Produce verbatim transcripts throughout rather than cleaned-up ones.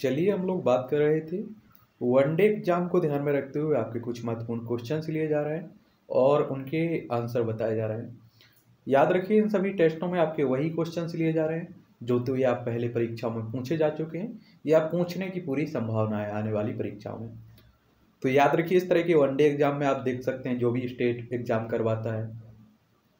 चलिए हम लोग बात कर रहे थे वनडे एग्जाम को ध्यान में रखते हुए आपके कुछ महत्वपूर्ण क्वेश्चंस लिए जा रहे हैं और उनके आंसर बताए जा रहे हैं। याद रखिए इन सभी टेस्टों में आपके वही क्वेश्चंस लिए जा रहे हैं जो तो ये आप पहले परीक्षाओं में पूछे जा चुके हैं या पूछने की पूरी संभावना है आने वाली परीक्षाओं में। तो याद रखिए इस तरह के वनडे एग्जाम में आप देख सकते हैं जो भी स्टेट एग्जाम करवाता है,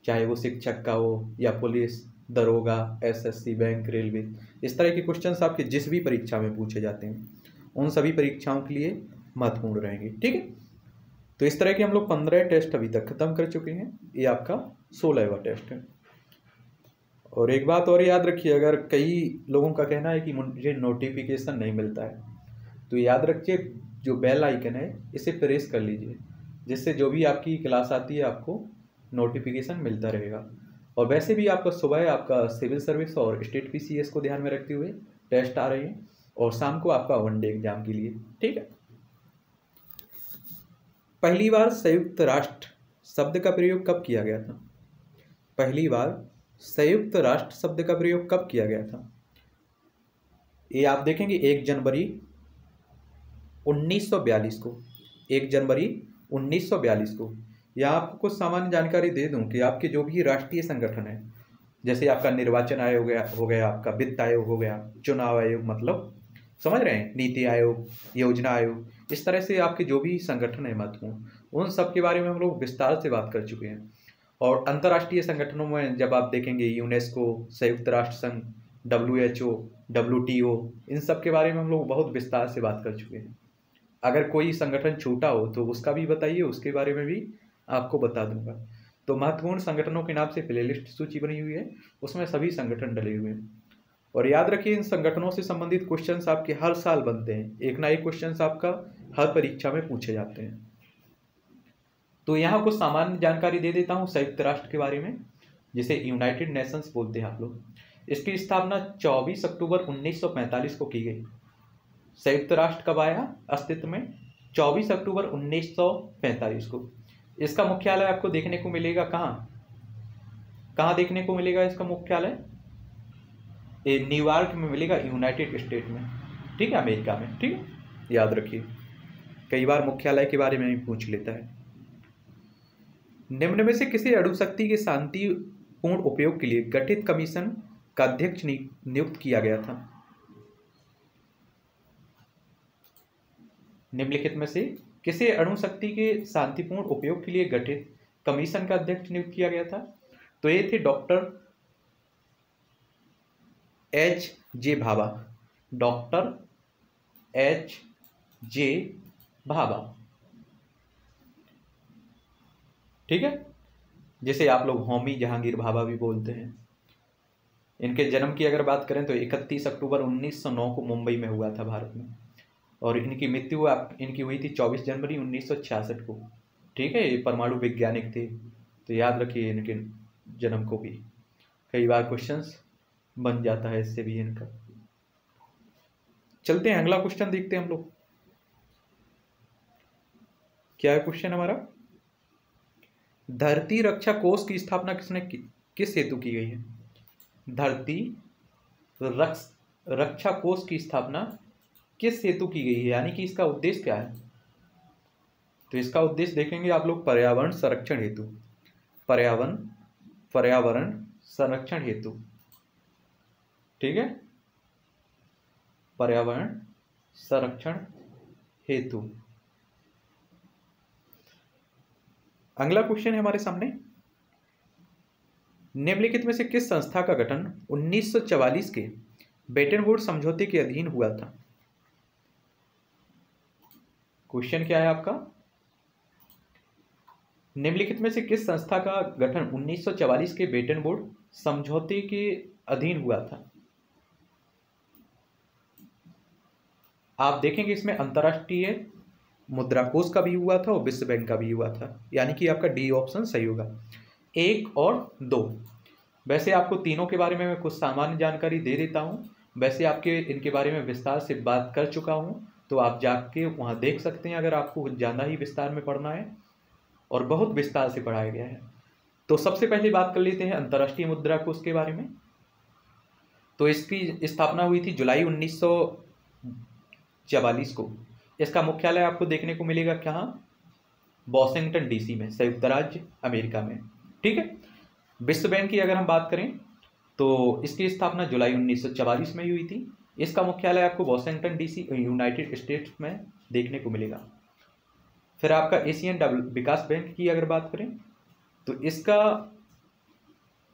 चाहे वो शिक्षक का हो या पुलिस, दरोगा, एसएससी, बैंक, रेलवे, इस तरह के क्वेश्चंस आपके जिस भी परीक्षा में पूछे जाते हैं उन सभी परीक्षाओं के लिए महत्वपूर्ण रहेंगे। ठीक है, तो इस तरह के हम लोग पंद्रह टेस्ट अभी तक खत्म कर चुके हैं, ये आपका सोलहवां टेस्ट है। और एक बात और याद रखिए, अगर कई लोगों का कहना है कि मुझे नोटिफिकेशन नहीं मिलता है, तो याद रखिए जो बेल आइकन है इसे प्रेस कर लीजिए, जिससे जो भी आपकी क्लास आती है आपको नोटिफिकेशन मिलता रहेगा। और वैसे भी आपका सुबह आपका सिविल सर्विस और स्टेट पीसीएस को ध्यान में रखते हुए टेस्ट आ रहे हैं और शाम को आपका वनडे एग्जाम के लिए। ठीक है, पहली बार संयुक्त राष्ट्र शब्द का प्रयोग कब किया गया था? पहली बार संयुक्त राष्ट्र शब्द का प्रयोग कब किया गया था? ये आप देखेंगे एक जनवरी उन्नीस सौ बयालीस को, एक जनवरी उन्नीस सौ बयालीस को। या आपको कुछ सामान्य जानकारी दे दूं कि आपके जो भी राष्ट्रीय संगठन है, जैसे आपका निर्वाचन आयोग हो गया हो गया आपका वित्त आयोग हो गया, चुनाव आयोग, मतलब समझ रहे हैं, नीति आयोग, योजना आयोग, इस तरह से आपके जो भी संगठन है महत्वपूर्ण, उन सब के बारे में हम लोग विस्तार से बात कर चुके हैं। और अंतर्राष्ट्रीय संगठनों में जब आप देखेंगे यूनेस्को, संयुक्त राष्ट्र संघ, W H O, W T O, इन सब के बारे में हम लोग बहुत विस्तार से बात कर चुके हैं। अगर कोई संगठन छूटा हो तो उसका भी बताइए, उसके बारे में भी आपको बता दूंगा। तो महत्वपूर्ण संगठनों के नाम से प्लेलिस्ट सूची बनी हुई है, उसमें सभी संगठन डले हुए हैं। और याद रखिए इन संगठनों से संबंधित क्वेश्चंस आपके हर साल बनते हैं, एक ना एक क्वेश्चंस आपका हर परीक्षा में पूछे जाते हैं। तो यहाँ कुछ सामान्य जानकारी दे देता हूँ संयुक्त राष्ट्र के बारे में, जिसे यूनाइटेड नेशंस बोलते हैं आप लोग। इसकी स्थापना चौबीस अक्टूबर उन्नीस सौ पैंतालीस को की गई। संयुक्त राष्ट्र कब आया अस्तित्व में? चौबीस अक्टूबर उन्नीस सौ पैंतालीस को। इसका मुख्यालय आपको देखने को मिलेगा कहाँ कहाँ देखने को मिलेगा इसका मुख्यालय? ये न्यूयॉर्क में मिलेगा, यूनाइटेड स्टेट में, ठीक है, अमेरिका में। ठीक है, याद रखिए कई बार मुख्यालय के बारे में भी पूछ लेता है। निम्न में से किसी अणुशक्ति के शांतिपूर्ण उपयोग के लिए गठित कमीशन का अध्यक्ष नियुक्त किया गया था? निम्नलिखित में से किसे अणुशक्ति के शांतिपूर्ण उपयोग के लिए गठित कमीशन का अध्यक्ष नियुक्त किया गया था? तो ये थे doctor H J Bhabha, doctor H J Bhabha, ठीक है, जिसे आप लोग होमी जहांगीर भाभा भी बोलते हैं। इनके जन्म की अगर बात करें तो इकतीस अक्टूबर उन्नीस सौ नौ को मुंबई में हुआ था, भारत में। और इनकी मृत्यु आप इनकी हुई थी चौबीस जनवरी उन्नीस सौ छियासठ को, ठीक है। ये परमाणु वैज्ञानिक थे, तो याद रखिए इनके जन्म को भी, कई बार क्वेश्चंस बन जाता है इससे भी इनका। चलते हैं अगला क्वेश्चन देखते हैं हम लोग, क्या है क्वेश्चन हमारा? धरती रक्षा कोष की स्थापना किसने कि, किस हेतु की गई है? धरती रक्ष, रक्षा कोष की स्थापना किस हेतु की गई है, यानी कि इसका उद्देश्य क्या है? तो इसका उद्देश्य देखेंगे आप लोग पर्यावरण संरक्षण हेतु, पर्यावरण पर्यावरण संरक्षण हेतु, ठीक है, पर्यावरण संरक्षण हेतु। अगला क्वेश्चन है हमारे सामने, निम्नलिखित में से किस संस्था का गठन उन्नीस सौ चवालीस के ब्रेटन वुड्स समझौते के अधीन हुआ था? क्वेश्चन क्या है आपका? निम्नलिखित में से किस संस्था का गठन उन्नीस सौ चवालीस के ब्रेटन वुड्स समझौते के अधीन हुआ था? आप देखेंगे इसमें अंतर्राष्ट्रीय मुद्रा कोष का भी हुआ था और विश्व बैंक का भी हुआ था, यानी कि आपका डी ऑप्शन सही होगा, एक और दो। वैसे आपको तीनों के बारे में मैं कुछ सामान्य जानकारी दे देता हूँ, वैसे आपके इनके बारे में विस्तार से बात कर चुका हूँ, तो आप जाके वहाँ देख सकते हैं अगर आपको ज़्यादा ही विस्तार में पढ़ना है, और बहुत विस्तार से पढ़ाया गया है। तो सबसे पहले बात कर लेते हैं अंतर्राष्ट्रीय मुद्रा कोष के बारे में। तो इसकी स्थापना हुई थी जुलाई उन्नीस सौ चवालीस को। इसका मुख्यालय आपको देखने को मिलेगा कहाँ, वॉशिंगटन डीसी में, संयुक्त राज्य अमेरिका में। ठीक है। विश्व बैंक की अगर हम बात करें तो इसकी स्थापना जुलाई उन्नीस सौ चवालीस में हुई थी। इसका मुख्यालय आपको वॉशिंगटन डीसी यूनाइटेड स्टेट्स में देखने को मिलेगा। फिर आपका एशियन विकास बैंक की अगर बात करें तो इसका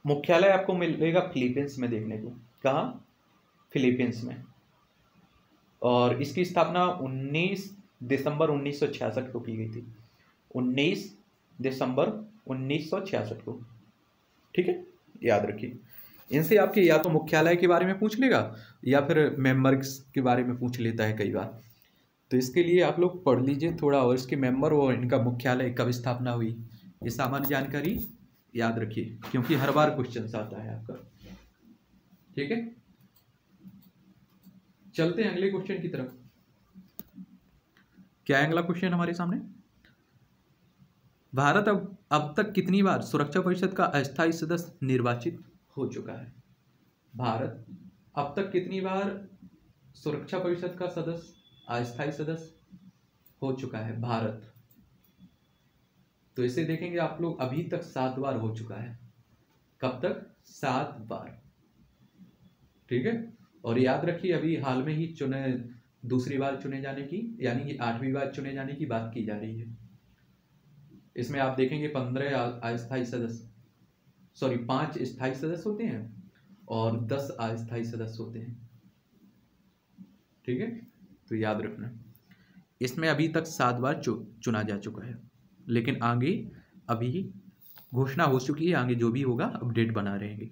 मुख्यालय आपको मिलेगा फिलीपींस में देखने को, कहाँ, फिलीपींस में। और इसकी स्थापना उन्नीस दिसंबर उन्नीस सौ छियासठ को की गई थी, उन्नीस दिसंबर उन्नीस सौ छियासठ को। ठीक है, याद रखिए। इनसे आपके या तो मुख्यालय के बारे में पूछ लेगा या फिर मेंबर्स के बारे में पूछ लेता है कई बार, तो इसके लिए आप लोग पढ़ लीजिए थोड़ा। और इसके मेंबर और इनका मुख्यालय कब स्थापना हुई, ये सामान्य जानकारी याद रखिए, क्योंकि हर बार क्वेश्चन आता है आपका। ठीक है, चलते हैं अगले क्वेश्चन की तरफ। क्या है अगला क्वेश्चन हमारे सामने? भारत अब अब तक कितनी बार सुरक्षा परिषद का अस्थायी सदस्य निर्वाचित हो चुका है? भारत अब तक कितनी बार सुरक्षा परिषद का सदस्य, अस्थायी सदस्य हो चुका है भारत? तो इसे देखेंगे आप लोग, अभी तक सात बार हो चुका है। कब तक? सात बार। ठीक है। और याद रखिए, अभी हाल में ही चुने, दूसरी बार चुने जाने की, यानी कि आठवीं बार चुने जाने की बात की जा रही है। इसमें आप देखेंगे पंद्रह अस्थायी सदस्य, सॉरी पांच स्थायी सदस्य होते हैं और दस अस्थायी सदस्य होते हैं। ठीक है, तो याद रखना, इसमें अभी तक सात बार चु, चुना जा चुका है, लेकिन आगे अभी घोषणा हो चुकी है, आगे जो भी होगा अपडेट बना रहेंगे।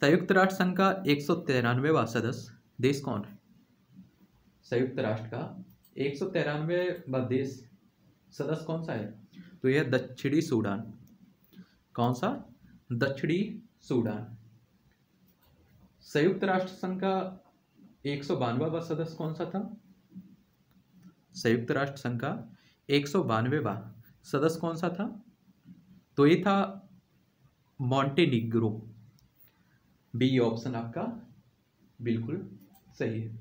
संयुक्त राष्ट्र संघ का एक सौ तिरानवेवां सदस्य देश कौन है? संयुक्त राष्ट्र का एक सौ तिरानवेवां देश सदस्य कौन सा है? तो यह दक्षिणी सूडान। कौन सा? दक्षिणी सूडान। संयुक्त राष्ट्र संघ का एक सौ बानवेवां सदस्य कौन सा था? संयुक्त राष्ट्र संघ का एक सौ बानवेवा सदस्य कौन सा था? तो ये था मॉन्टेनिग्रो। बी ऑप्शन आपका बिल्कुल सही है।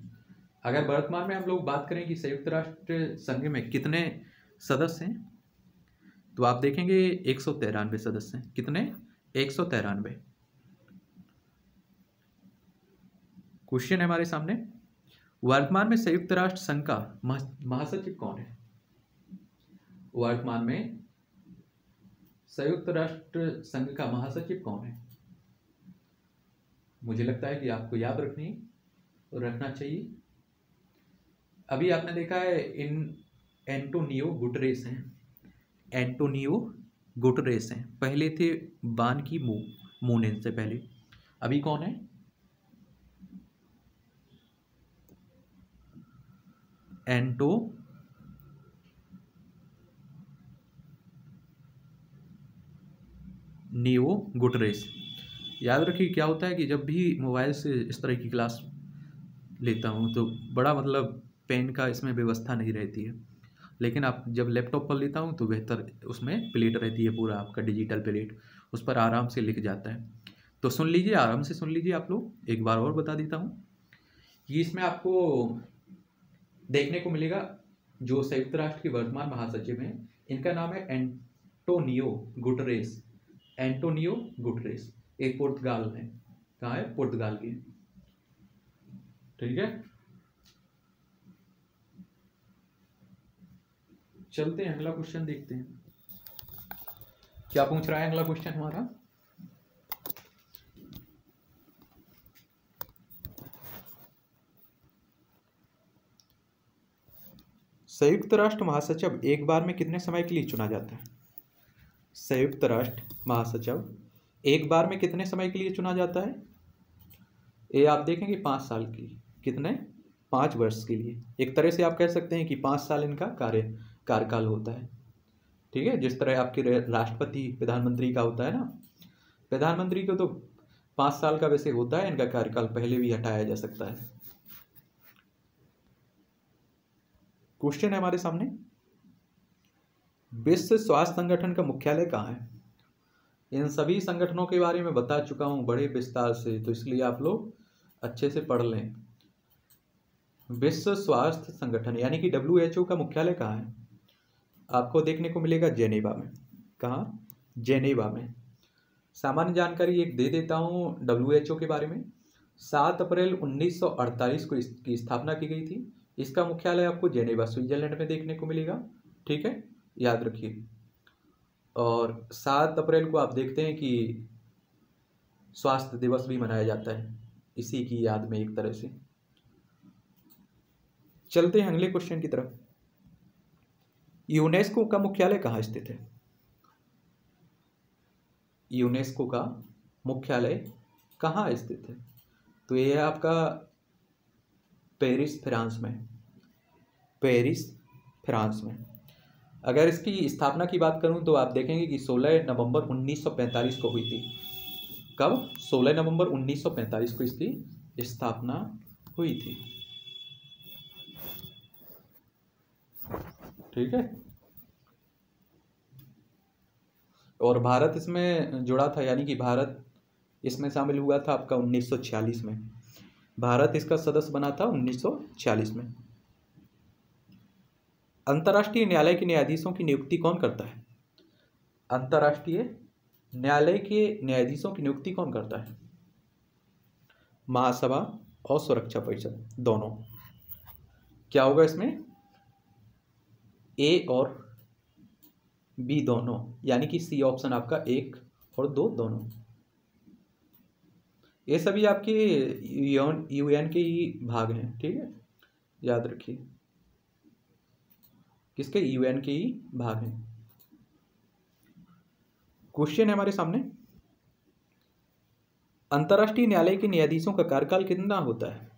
अगर वर्तमान में हम लोग बात करें कि संयुक्त राष्ट्र संघ में कितने सदस्य हैं, तो आप देखेंगे एक सौ तिरानवे सदस्य हैं। कितने? एक सौ तिरानवे। क्वेश्चन है हमारे सामने, वर्तमान में संयुक्त राष्ट्र संघ का महासचिव कौन है? वर्तमान में संयुक्त राष्ट्र संघ का महासचिव कौन है? मुझे लगता है कि आपको याद रखनी रखना चाहिए। अभी आपने देखा है, इन एंटोनियो गुटरेस हैं, एंटोनियो गुटरेस हैं। पहले थे बान की मू मून, इनसे पहले। अभी कौन है? Antonio Guterres. याद रखिए, क्या होता है कि जब भी मोबाइल से इस तरह की क्लास लेता हूँ तो बड़ा मतलब पेन का इसमें व्यवस्था नहीं रहती है, लेकिन आप जब लैपटॉप पर लेता हूँ तो बेहतर, उसमें प्लेट रहती है पूरा आपका डिजिटल प्लेट, उस पर आराम से लिख जाता है। तो सुन लीजिए, आराम से सुन लीजिए आप लोग। एक बार और बता देता हूँ, ये इसमें आपको देखने को मिलेगा जो संयुक्त राष्ट्र के वर्तमान महासचिव हैं, इनका नाम है एंटोनियो गुटरेस। एंटोनियो गुटरेस एक पुर्तगाल में, कहाँ है? पुर्तगाल के। ठीक है, चलते हैं अगला क्वेश्चन देखते हैं क्या पूछ रहा है अगला क्वेश्चन हमारा। संयुक्त राष्ट्र महासचिव एक बार में कितने समय के लिए चुना जाता है? संयुक्त राष्ट्र महासचिव एक बार में कितने समय के लिए चुना जाता है? ये आप देखेंगे पाँच साल की, कितने? पाँच वर्ष के लिए। एक तरह से आप कह सकते हैं कि पाँच साल इनका कार्य कार्यकाल होता है। ठीक है, जिस तरह आपके राष्ट्रपति प्रधानमंत्री का होता है ना, प्रधानमंत्री को तो पाँच साल का वैसे होता है इनका कार्यकाल, पहले भी हटाया जा सकता है। क्वेश्चन है हमारे सामने, विश्व स्वास्थ्य संगठन का मुख्यालय कहाँ है? इन सभी संगठनों के बारे में बता चुका हूँ बड़े विस्तार से, तो इसलिए आप लोग अच्छे से पढ़ लें। विश्व स्वास्थ्य संगठन यानी कि डब्ल्यू एच ओ का मुख्यालय कहाँ है? आपको देखने को मिलेगा जेनेवा में। कहाँ? जेनेवा में। सामान्य जानकारी एक दे देता हूँ डब्ल्यू एच ओ के बारे में। सात अप्रैल उन्नीस सौ अड़तालीस को इसकी स्थापना की गई थी। इसका मुख्यालय आपको जेनेवा स्विट्जरलैंड में देखने को मिलेगा। ठीक है, याद रखिए। और सात अप्रैल को आप देखते हैं कि स्वास्थ्य दिवस भी मनाया जाता है इसी की याद में एक तरह से। चलते हैं अगले क्वेश्चन की तरफ। यूनेस्को का मुख्यालय कहाँ स्थित है? यूनेस्को का मुख्यालय कहाँ स्थित है? तो ये है आपका पेरिस, फ्रांस में। पेरिस, फ्रांस में। अगर इसकी स्थापना की बात करूँ तो आप देखेंगे कि सोलह नवंबर उन्नीस सौ पैंतालीस को हुई थी। कब? सोलह नवंबर उन्नीस सौ पैंतालीस को इसकी स्थापना हुई थी। ठीक है, और भारत इसमें जुड़ा था, यानी कि भारत इसमें शामिल हुआ था आपका उन्नीस सौ छियालीस में। भारत इसका सदस्य बना था उन्नीस सौ छियालीस में। अंतर्राष्ट्रीय न्यायालय के न्यायाधीशों की नियुक्ति कौन करता है? अंतर्राष्ट्रीय न्यायालय के न्यायाधीशों की नियुक्ति कौन करता है? महासभा और सुरक्षा परिषद, दोनों। क्या होगा इसमें? ए और बी दोनों, यानी कि सी ऑप्शन आपका एक और दो दोनों। ये सभी आपके यूएन के ही भाग हैं। ठीक है, याद रखिए, किसके? यूएन के ही भाग हैं। क्वेश्चन है हमारे सामने, अंतर्राष्ट्रीय न्यायालय के न्यायाधीशों का कार्यकाल कितना होता है?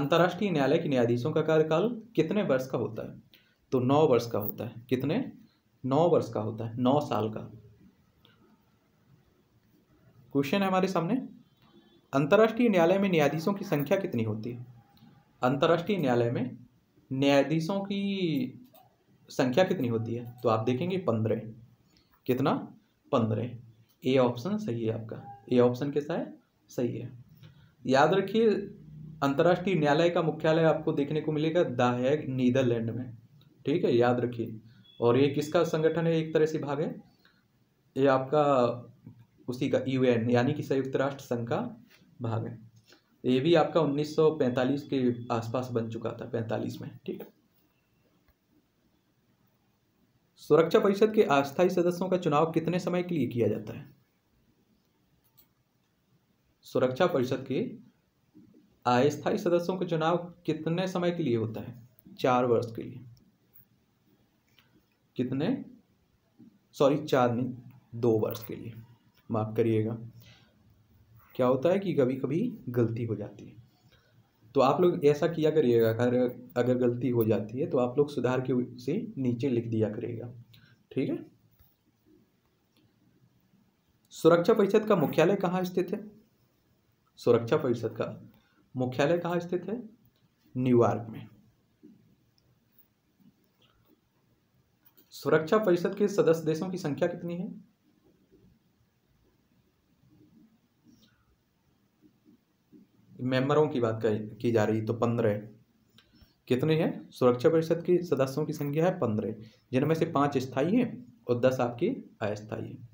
अंतर्राष्ट्रीय न्यायालय के न्यायाधीशों का कार्यकाल कितने वर्ष का होता है? तो नौ वर्ष का होता है। कितने? नौ वर्ष का होता है, नौ साल का। क्वेश्चन है हमारे सामने, अंतर्राष्ट्रीय न्यायालय में न्यायाधीशों की संख्या कितनी होती है? अंतर्राष्ट्रीय न्यायालय में न्यायाधीशों की संख्या कितनी होती है? तो आप देखेंगे पंद्रह। कितना? पंद्रह। ए ऑप्शन सही है आपका। ए ऑप्शन कैसा है? सही है। याद रखिए, अंतर्राष्ट्रीय न्यायालय का मुख्यालय आपको देखने को मिलेगा द हेग, नीदरलैंड में। ठीक है, याद रखिए। और ये किसका संगठन है? एक तरह से भाग है ये आपका, उसी का यूएन यानी कि संयुक्त राष्ट्र संघ का भाग है। ये भी आपका उन्नीस सौ पैंतालीस के आसपास बन चुका था, पैंतालीस में। ठीक है, सुरक्षा परिषद के अस्थायी सदस्यों का चुनाव कितने समय के लिए किया जाता है? सुरक्षा परिषद के अस्थायी सदस्यों का चुनाव कितने समय के लिए होता है? चार वर्ष के लिए। कितने? सॉरी, चार नहीं, दो वर्ष के लिए। माफ करिएगा, क्या होता है कि कभी कभी गलती हो जाती है, तो आप लोग ऐसा किया करिएगा, अगर अगर गलती हो जाती है तो आप लोग सुधार के से नीचे लिख दिया करिएगा। ठीक है, सुरक्षा परिषद का मुख्यालय कहाँ स्थित है? सुरक्षा परिषद का मुख्यालय कहाँ स्थित है? न्यूयॉर्क में। सुरक्षा परिषद के सदस्य देशों की संख्या कितनी है? मेंबरों की बात की जा रही है तो पंद्रह। कितने हैं? सुरक्षा परिषद के सदस्यों की संख्या है पंद्रह, जिनमें से पाँच स्थायी हैं और दस आपके अस्थायी हैं।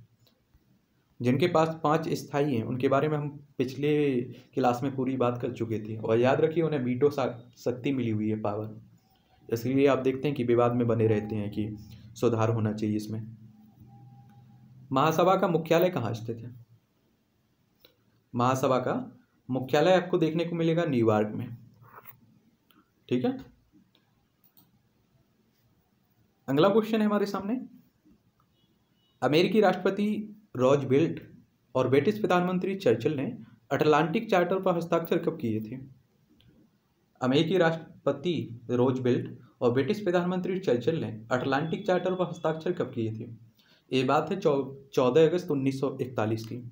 जिनके पास पाँच स्थायी हैं उनके बारे में हम पिछले क्लास में पूरी बात कर चुके थे, और याद रखिए उन्हें वीटो शक्ति मिली हुई है, पावर। इसलिए आप देखते हैं कि विवाद में बने रहते हैं कि सुधार होना चाहिए इसमें। महासभा का मुख्यालय कहाँ स्थित है? महासभा का मुख्यालय आपको देखने को मिलेगा न्यूयॉर्क में। ठीक है, अगला क्वेश्चन है हमारे सामने, अमेरिकी राष्ट्रपति रूजवेल्ट और ब्रिटिश प्रधानमंत्री चर्चिल ने अटलांटिक चार्टर पर हस्ताक्षर कब किए थे? अमेरिकी राष्ट्रपति रूजवेल्ट और ब्रिटिश प्रधानमंत्री चर्चिल ने अटलांटिक चार्टर पर हस्ताक्षर कब किए थे? ये बात है चौदह अगस्त उन्नीस सौ इकतालीस की।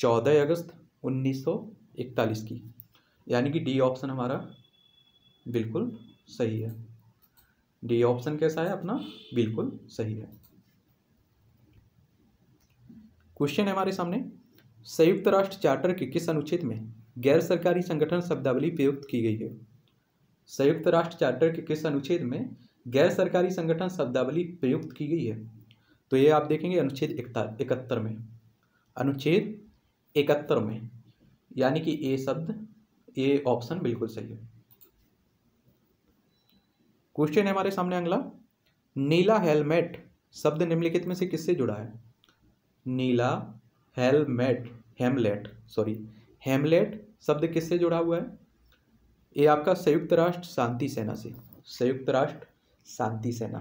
चौदह अगस्त उन्नीस सौ इकतालीस की, यानी कि डी ऑप्शन हमारा बिल्कुल सही है। डी ऑप्शन कैसा है अपना? बिल्कुल सही है। क्वेश्चन है हमारे सामने, संयुक्त राष्ट्र चार्टर के किस अनुच्छेद में गैर सरकारी संगठन शब्दावली प्रयुक्त की गई है? संयुक्त राष्ट्र चार्टर के किस अनुच्छेद में गैर सरकारी संगठन शब्दावली प्रयुक्त की गई है? तो ये आप देखेंगे अनुच्छेद इकहत्तर में, अनुच्छेद इकहत्तर में, यानी कि ये शब्द, ये ऑप्शन बिल्कुल सही है। क्वेश्चन है हमारे सामने अगला, नीला हेलमेट शब्द निम्नलिखित में से किससे जुड़ा है? नीला हेलमेट हेमलेट सॉरी हेमलेट शब्द किससे जुड़ा हुआ है? ये आपका संयुक्त राष्ट्र शांति सेना से, संयुक्त राष्ट्र शांति सेना,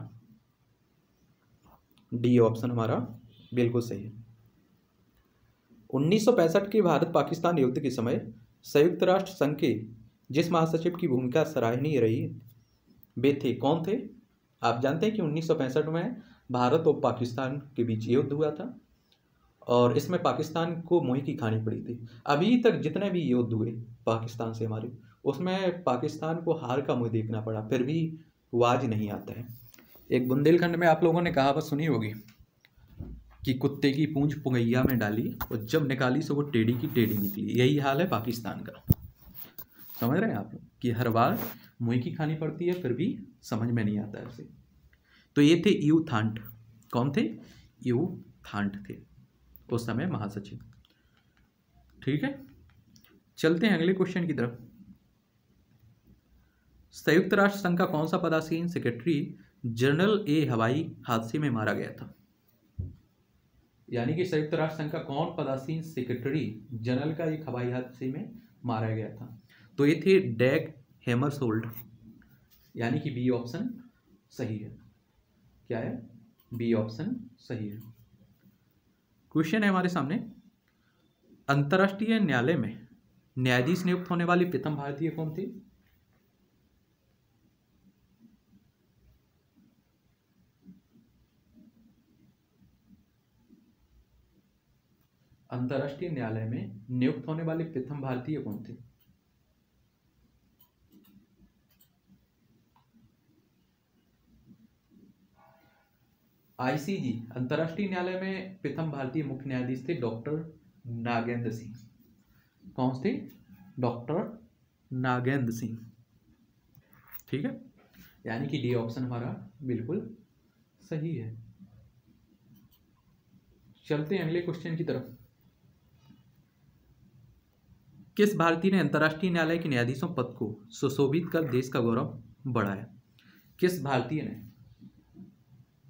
डी ऑप्शन हमारा बिल्कुल सही है। उन्नीस सौ पैंसठ के भारत पाकिस्तान युद्ध के समय संयुक्त राष्ट्र संघ के जिस महासचिव की भूमिका सराहनीय रही वे थे, कौन थे? आप जानते हैं कि उन्नीस सौ पैंसठ में भारत और पाकिस्तान के बीच युद्ध हुआ था और इसमें पाकिस्तान को मुँह की खानी पड़ी थी। अभी तक जितने भी युद्ध हुए पाकिस्तान से हमारे, उसमें पाकिस्तान को हार का मुँह देखना पड़ा, फिर भी वाज नहीं आता है। एक बुंदेलखंड में आप लोगों ने कहावत सुनी होगी कि कुत्ते की पूंछ पुंगैया में डाली और जब निकाली सो वो टेढ़ी की टेढ़ी निकली। यही हाल है पाकिस्तान का, समझ रहे हैं आप लोग, कि हर बार मुँह की खानी पड़ती है, फिर भी समझ में नहीं आता है उसे। तो ये थे यू थांट, कौन थे? यू थांट थे उस समय महासचिव। ठीक है, चलते हैं अगले क्वेश्चन की तरफ। संयुक्त राष्ट्र संघ का कौन सा पदासीन सेक्रेटरी जनरल ए हवाई हादसे में मारा गया था? यानी कि संयुक्त राष्ट्र संघ का कौन पदासीन सेक्रेटरी जनरल का एक हवाई हादसे में मारा गया था? तो ये थे डैग हैमरसोल्ड, यानी कि बी ऑप्शन सही है। क्या है? बी ऑप्शन सही है। क्वेश्चन है हमारे सामने, अंतर्राष्ट्रीय न्यायालय में न्यायाधीश नियुक्त होने वाले प्रथम भारतीय कौन थे? अंतर्राष्ट्रीय न्यायालय में नियुक्त होने वाले प्रथम भारतीय कौन थे? आईसीजी अंतर्राष्ट्रीय न्यायालय में प्रथम भारतीय मुख्य न्यायाधीश थे डॉक्टर नागेंद्र सिंह। कौन थे? डॉक्टर नागेंद्र सिंह। ठीक है, यानी कि डी ऑप्शन हमारा बिल्कुल सही है। चलते हैं अगले क्वेश्चन की तरफ। किस भारतीय ने अंतर्राष्ट्रीय न्यायालय के न्यायाधीशों पद को सुशोभित कर देश का गौरव बढ़ाया? किस भारतीय ने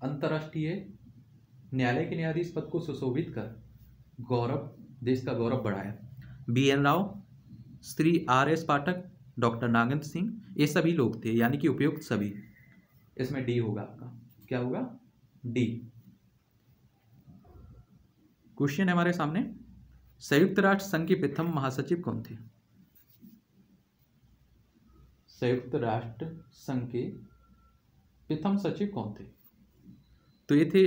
अंतर्राष्ट्रीय न्यायालय के न्यायाधीश पद को सुशोभित कर गौरव देश का गौरव बढ़ाया? B N Rao, Shri R S Pathak, doctor Nagendra Singh, ये सभी लोग थे, यानी कि उपयुक्त सभी। इसमें डी होगा आपका, क्या होगा? डी। क्वेश्चन है हमारे सामने, संयुक्त राष्ट्र संघ के प्रथम महासचिव कौन थे? संयुक्त राष्ट्र संघ के प्रथम सचिव कौन थे? तो ये थे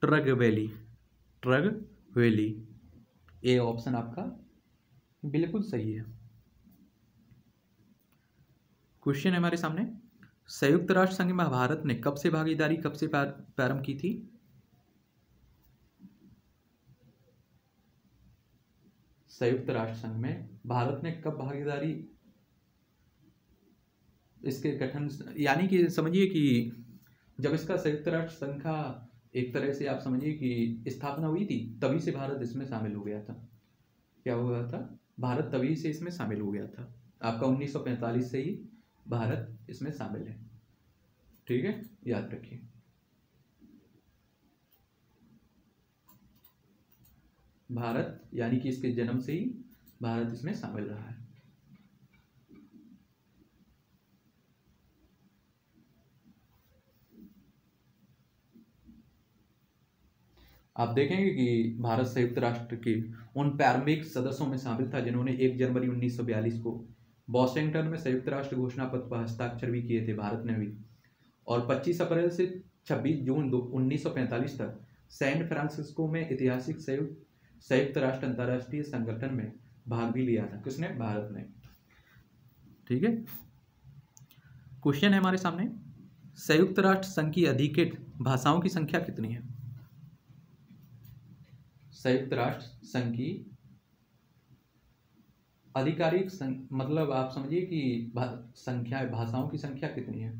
ट्रगवेली, ट्रगवेली, ए ऑप्शन आपका बिल्कुल सही है। क्वेश्चन है हमारे सामने, संयुक्त राष्ट्र संघ में भारत ने कब से भागीदारी कब से प्रारंभ की थी? संयुक्त राष्ट्र संघ में भारत ने कब भागीदारी, इसके गठन, यानी कि समझिए कि जब इसका संयुक्त राष्ट्र संघ का एक तरह से आप समझिए कि स्थापना हुई थी, तभी से भारत इसमें शामिल हो गया था। क्या हो गया था? भारत तभी से इसमें शामिल हो गया था। आपका उन्नीस सौ पैंतालीस से ही भारत इसमें शामिल है। ठीक है, याद रखिए। भारत यानी कि इसके जन्म से ही भारत इसमें शामिल रहा है। आप देखेंगे कि भारत संयुक्त राष्ट्र के उन प्रारंभिक सदस्यों में शामिल था जिन्होंने एक जनवरी उन्नीस सौ बयालीस को वॉशिंगटन में संयुक्त राष्ट्र घोषणा पत्र पर हस्ताक्षर भी किए थे, भारत ने भी। और पच्चीस अप्रैल से छब्बीस जून उन्नीस सौ पैंतालीस तक सैन फ्रांसिस्को में ऐतिहासिक संयुक्त संयुक्त राष्ट्र अंतर्राष्ट्रीय संगठन में भाग भी लिया था। किसने? भारत ने। ठीक है, क्वेश्चन है हमारे सामने, संयुक्त राष्ट्र संघ की अधिकृत भाषाओं की संख्या कितनी है? संयुक्त राष्ट्र संघ की आधिकारिक मतलब आप समझिए कि भा, संख्या भाषाओं की संख्या कितनी है।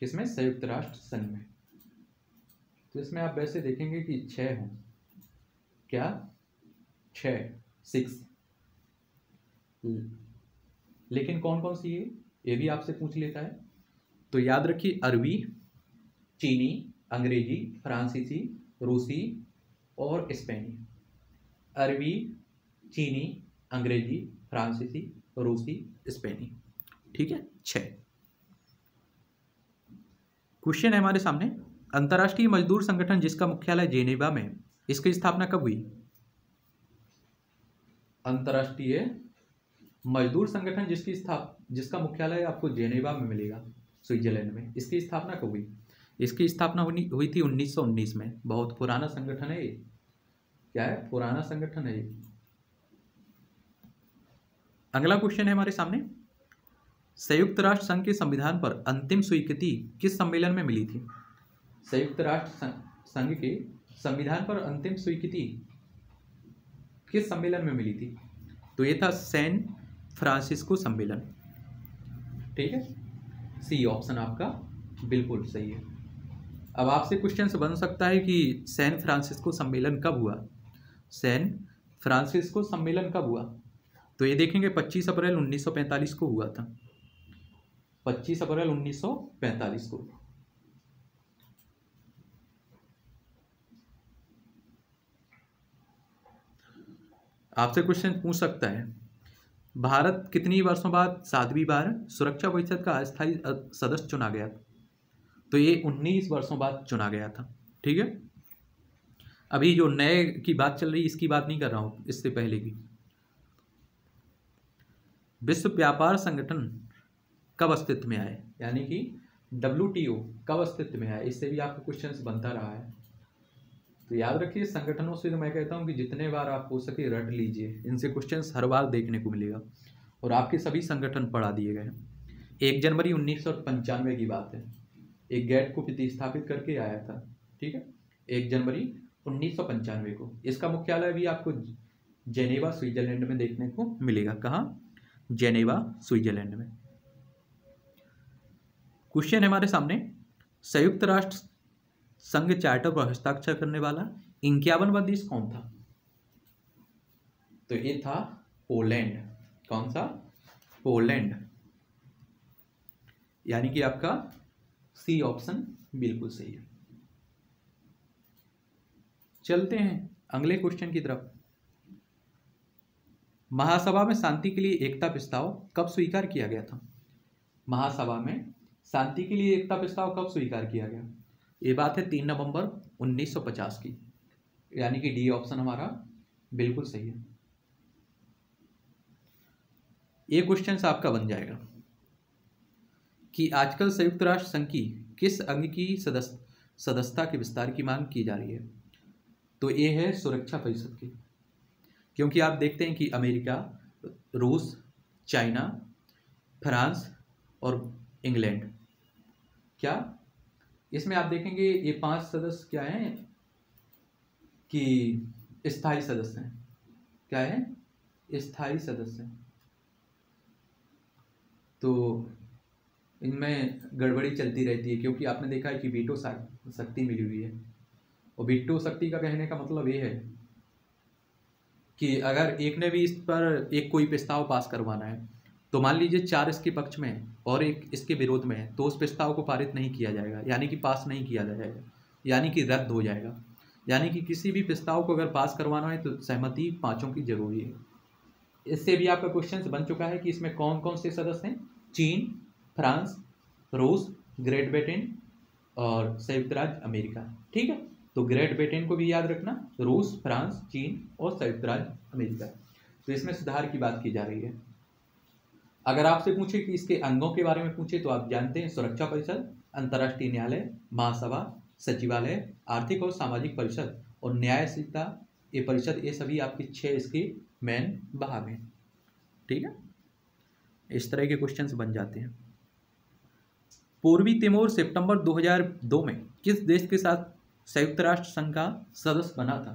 किसमें? संयुक्त राष्ट्र संघ में। तो इसमें आप वैसे देखेंगे कि छः हों। क्या? छः, सिक्स। लेकिन कौन कौन सी है ये भी आपसे पूछ लेता है। तो याद रखिए अरबी, चीनी, अंग्रेजी, फ्रांसीसी, रूसी और स्पेनी। अरबी, चीनी, अंग्रेजी, फ्रांसीसी, रूसी, स्पेनी। ठीक है, छः। क्वेश्चन है हमारे सामने, अंतर्राष्ट्रीय मजदूर संगठन जिसका मुख्यालय जेनेवा में, इसकी स्थापना कब हुई? अंतर्राष्ट्रीय मजदूर संगठन जिसकी स्थाप जिसका मुख्यालय आपको जेनेवा में मिलेगा, स्विट्जरलैंड में, इसकी स्थापना कब हुई? इसकी स्थापना हुई थी उन्नीस सौ उन्नीस में। बहुत पुराना संगठन है ये। क्या है? पुराना संगठन है ये। अगला क्वेश्चन है हमारे सामने, संयुक्त राष्ट्र संघ के संविधान पर अंतिम स्वीकृति किस सम्मेलन में मिली थी? संयुक्त राष्ट्र संघ के संविधान पर अंतिम स्वीकृति किस सम्मेलन में मिली थी? तो ये था सैन फ्रांसिस्को सम्मेलन। ठीक है, सी ऑप्शन आपका बिल्कुल सही है। अब आपसे क्वेश्चन बन सकता है कि सैन फ्रांसिस्को सम्मेलन कब हुआ? सैन फ्रांसिस्को सम्मेलन कब हुआ? तो ये देखेंगे पच्चीस अप्रैल उन्नीस सौ पैंतालीस को हुआ था। पच्चीस अप्रैल उन्नीस सौ पैंतालीस को। आपसे क्वेश्चन पूछ सकता है, भारत कितनी वर्षों बाद सातवीं बार सुरक्षा परिषद का अस्थायी सदस्य चुना गया? तो ये उन्नीस वर्षों बाद चुना गया था। ठीक है, अभी जो नए की बात चल रही इसकी बात नहीं कर रहा हूँ, इससे पहले की। विश्व व्यापार संगठन कब अस्तित्व में आए, यानी कि डब्ल्यू टी ओ कब अस्तित्व में आए? इससे भी आपको क्वेश्चन बनता रहा है। तो याद रखिए संगठनों से तो मैं कहता हूँ कि जितने बार आप हो सके रट लीजिए, इनसे क्वेश्चंस हर बार देखने को मिलेगा। और आपके सभी संगठन पढ़ा दिए गए हैं। एक जनवरी उन्नीस सौ पंचानवे की बात है, एक गैट को प्रतिस्थापित करके आया था। ठीक है, एक जनवरी उन्नीस सौ पंचानवे को। इसका मुख्यालय भी आपको जेनेवा स्विट्जरलैंड में देखने को मिलेगा। कहाँ? जेनेवा स्विट्जरलैंड में। क्वेश्चन है हमारे सामने, संयुक्त राष्ट्र संघ चार्टर पर हस्ताक्षर करने वाला इक्यावनवां देश कौन था? तो ये था पोलैंड। कौन सा? पोलैंड। यानी कि आपका सी ऑप्शन बिल्कुल सही है। चलते हैं अगले क्वेश्चन की तरफ। महासभा में शांति के लिए एकता प्रस्ताव कब स्वीकार किया गया था? महासभा में शांति के लिए एकता प्रस्ताव कब स्वीकार किया गया? ये बात है तीन नवंबर उन्नीस सौ पचास की। यानी कि डी ऑप्शन हमारा बिल्कुल सही है। ये क्वेश्चन आपका बन जाएगा कि आजकल संयुक्त राष्ट्र संघ की किस अंग की सदस्य सदस्यता के विस्तार की मांग की जा रही है? तो ये है सुरक्षा परिषद की। क्योंकि आप देखते हैं कि अमेरिका, रूस, चाइना, फ्रांस और इंग्लैंड, क्या इसमें आप देखेंगे ये पांच सदस्य क्या हैं कि स्थायी सदस्य हैं। क्या है? स्थायी सदस्य हैं। तो इनमें गड़बड़ी चलती रहती है क्योंकि आपने देखा है कि वीटो शक्ति मिली हुई है। और वीटो शक्ति का कहने का मतलब ये है कि अगर एक ने भी इस पर एक कोई प्रस्ताव पास करवाना है तो मान लीजिए चार इसके पक्ष में है और एक इसके विरोध में है, तो उस प्रस्ताव को पारित नहीं किया जाएगा, यानी कि पास नहीं किया जाएगा, यानी कि रद्द हो जाएगा। यानी कि किसी भी प्रस्ताव को अगर पास करवाना है तो सहमति पांचों की जरूरी है। इससे भी आपका क्वेश्चन बन चुका है कि इसमें कौन कौन से सदस्य हैं? चीन, फ्रांस, रूस, ग्रेट ब्रिटेन और संयुक्त राज्य अमेरिका। ठीक है, तो ग्रेट ब्रिटेन को भी याद रखना, रूस, फ्रांस, चीन और संयुक्त राज्य अमेरिका। तो इसमें सुधार की बात की जा रही है। अगर आपसे पूछे कि इसके अंगों के बारे में पूछे तो आप जानते हैं सुरक्षा परिषद, अंतर्राष्ट्रीय न्यायालय, महासभा, सचिवालय, आर्थिक और सामाजिक परिषद और न्यायशीलता ये परिषद, ये सभी आपके छः इसके मेन भाग हैं। ठीक है, इस तरह के क्वेश्चंस बन जाते हैं। पूर्वी तिमोर सितंबर दो हज़ार दो में किस देश के साथ संयुक्त राष्ट्र संघ का सदस्य बना था।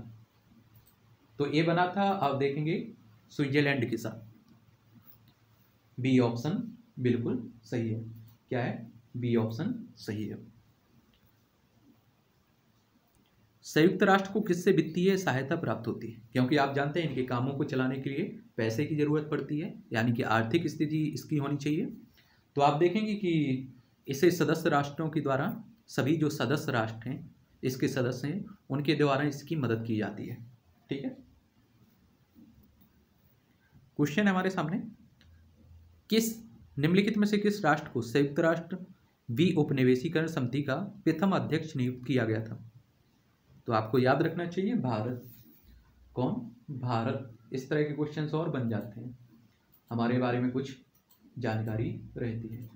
तो ए बना था, आप देखेंगे स्विट्जरलैंड के साथ। बी ऑप्शन बिल्कुल सही है। क्या है? बी ऑप्शन सही है। संयुक्त राष्ट्र को किससे वित्तीय सहायता प्राप्त होती है? क्योंकि आप जानते हैं इनके कामों को चलाने के लिए पैसे की ज़रूरत पड़ती है, यानी कि आर्थिक स्थिति इसकी होनी चाहिए। तो आप देखेंगे कि इसे सदस्य राष्ट्रों के द्वारा, सभी जो सदस्य राष्ट्र हैं, इसके सदस्य हैं, उनके द्वारा इसकी मदद की जाती है। ठीक है, क्वेश्चन हमारे सामने, किस निम्नलिखित में से किस राष्ट्र को संयुक्त राष्ट्र वि उपनिवेशीकरण समिति का प्रथम अध्यक्ष नियुक्त किया गया था? तो आपको याद रखना चाहिए भारत। कौन? भारत। इस तरह के क्वेश्चंस और बन जाते हैं, हमारे बारे में कुछ जानकारी रहती है।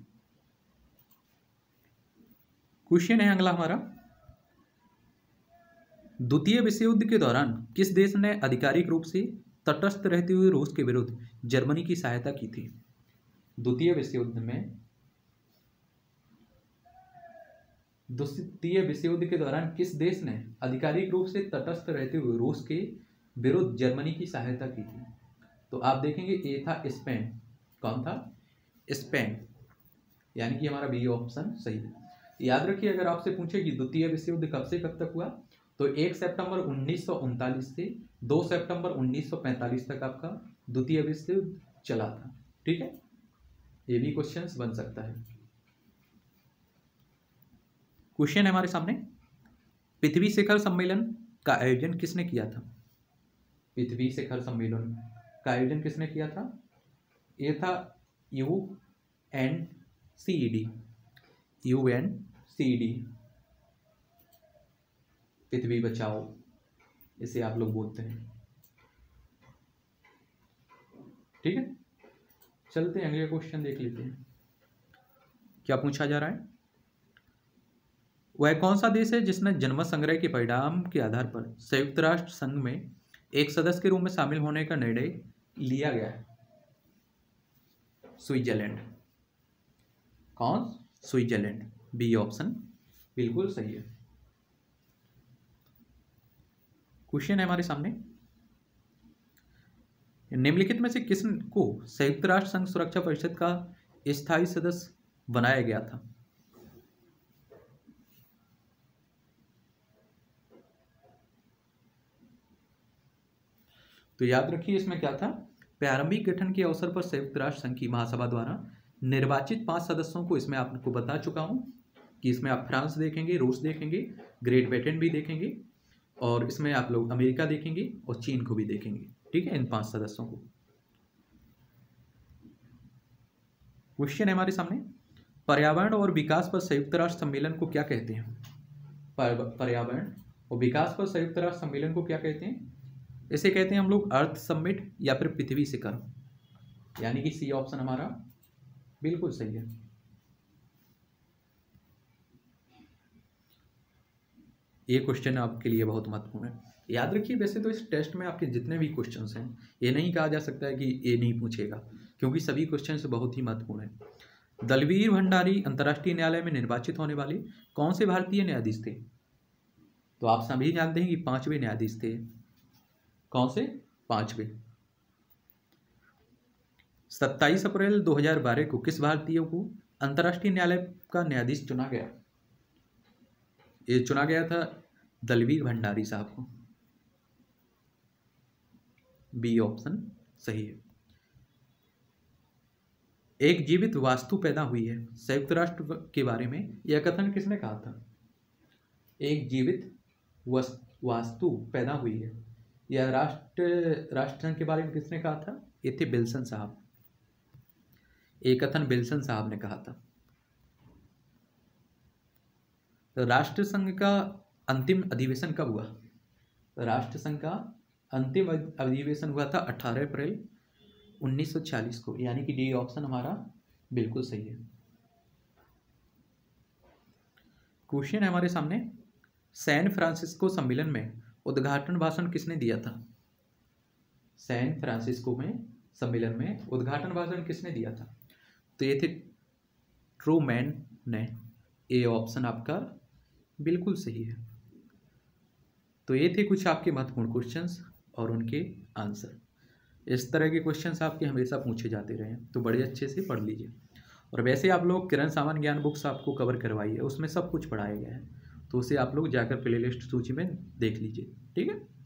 क्वेश्चन है अगला हमारा, द्वितीय विश्व युद्ध के दौरान किस देश ने आधिकारिक रूप से तटस्थ रहते हुए रूस के विरुद्ध जर्मनी की सहायता की थी? द्वितीय विश्व युद्ध में, द्वितीय विश्व युद्ध के दौरान किस देश ने आधिकारिक रूप से तटस्थ रहते हुए रूस के विरुद्ध जर्मनी की सहायता की थी? तो आप देखेंगे ए था स्पेन। कौन था? स्पेन। यानी कि हमारा बी ऑप्शन सही है। याद रखिए, अगर आपसे पूछे कि द्वितीय विश्व युद्ध कब से कब तक हुआ, तो एक सितंबर उन्नीस सौ उनतालीस से दो सितंबर उन्नीस सौ पैंतालीस तक आपका द्वितीय विश्व युद्ध चला था। ठीक है, ये भी क्वेश्चन बन सकता है। क्वेश्चन है हमारे सामने, पृथ्वी शिखर सम्मेलन का आयोजन किसने किया था? पृथ्वी शिखर सम्मेलन का आयोजन किसने किया था? ये था U N C D. U N C D, पृथ्वी बचाओ इसे आप लोग बोलते हैं। ठीक है, चलते हैं अगले क्वेश्चन देख लेते हैं क्या पूछा जा रहा है। वह कौन सा देश है जिसने जनमत संग्रह के परिणाम के आधार पर संयुक्त राष्ट्र संघ में एक सदस्य के रूप में शामिल होने का निर्णय लिया गया है? स्विट्जरलैंड। कौन? स्विट्जरलैंड। बी ऑप्शन बिल्कुल सही है। क्वेश्चन है हमारे सामने, निम्नलिखित में से किसको संयुक्त राष्ट्र संघ सुरक्षा परिषद का स्थायी सदस्य बनाया गया था? तो याद रखिए, इसमें क्या था, प्रारंभिक गठन के अवसर पर संयुक्त राष्ट्र संघ की महासभा द्वारा निर्वाचित पांच सदस्यों को, इसमें आपको बता चुका हूं कि इसमें आप फ्रांस देखेंगे, रूस देखेंगे, ग्रेट ब्रिटेन भी देखेंगे, और इसमें आप लोग अमेरिका देखेंगे और चीन को भी देखेंगे। ठीक है, इन पांच सदस्यों को। क्वेश्चन है हमारे सामने, पर्यावरण और विकास पर संयुक्त राष्ट्र सम्मेलन को क्या कहते हैं? पर्यावरण और विकास पर संयुक्त राष्ट्र सम्मेलन को क्या कहते हैं? इसे कहते हैं हम लोग अर्थ समिट या फिर पृथ्वी शिखर। यानी कि सी ऑप्शन हमारा बिल्कुल सही है। ये क्वेश्चन आपके लिए बहुत महत्वपूर्ण है। याद रखिए, वैसे तो इस टेस्ट में आपके जितने भी क्वेश्चंस हैं, ये नहीं कहा जा सकता है कि ये नहीं पूछेगा, क्योंकि सभी क्वेश्चंस बहुत ही महत्वपूर्ण है। दलवीर भंडारी अंतर्राष्ट्रीय न्यायालय में निर्वाचित होने वाले कौन से भारतीय न्यायाधीश थे? तो आप सभी जानते हैं कि पांचवें न्यायाधीश थे। कौन से? पांचवे। सत्ताईस अप्रैल दो हज़ार बारह को किस भारतीय को अंतर्राष्ट्रीय न्यायालय का न्यायाधीश चुना गया? ये चुना गया था दलवीर भंडारी साहब को। बी ऑप्शन सही है। एक जीवित वास्तु पैदा हुई है संयुक्त राष्ट्र के बारे में यह कथन किसने कहा था? एक जीवित वास्तु पैदा हुई है, यह राष्ट्र राष्ट्रसंघ के बारे में किसने कहा था? ये थे विल्सन साहब। एक कथन विल्सन साहब ने कहा था। राष्ट्रसंघ का अंतिम अधिवेशन कब हुआ? राष्ट्रसंघ का अंतिम अधिवेशन हुआ था अठारह अप्रैल उन्नीस सौ छियालीस को। यानी कि डी ऑप्शन हमारा बिल्कुल सही है। क्वेश्चन है हमारे सामने, सैन फ्रांसिस्को सम्मेलन में उद्घाटन भाषण किसने दिया था? सैन फ्रांसिस्को में सम्मेलन में उद्घाटन भाषण किसने दिया था? तो ये थे ट्रूमैन ने। ए ऑप्शन आपका बिल्कुल सही है। तो ये थे कुछ आपके महत्वपूर्ण क्वेश्चंस और उनके आंसर। इस तरह के क्वेश्चंस आपके हमेशा पूछे जाते रहे हैं, तो बड़े अच्छे से पढ़ लीजिए। और वैसे आप लोग किरण सामान्य ज्ञान बुक्स आपको कवर करवाई है, उसमें सब कुछ पढ़ाया गया है, तो उसे आप लोग जाकर प्लेलिस्ट सूची में देख लीजिए। ठीक है।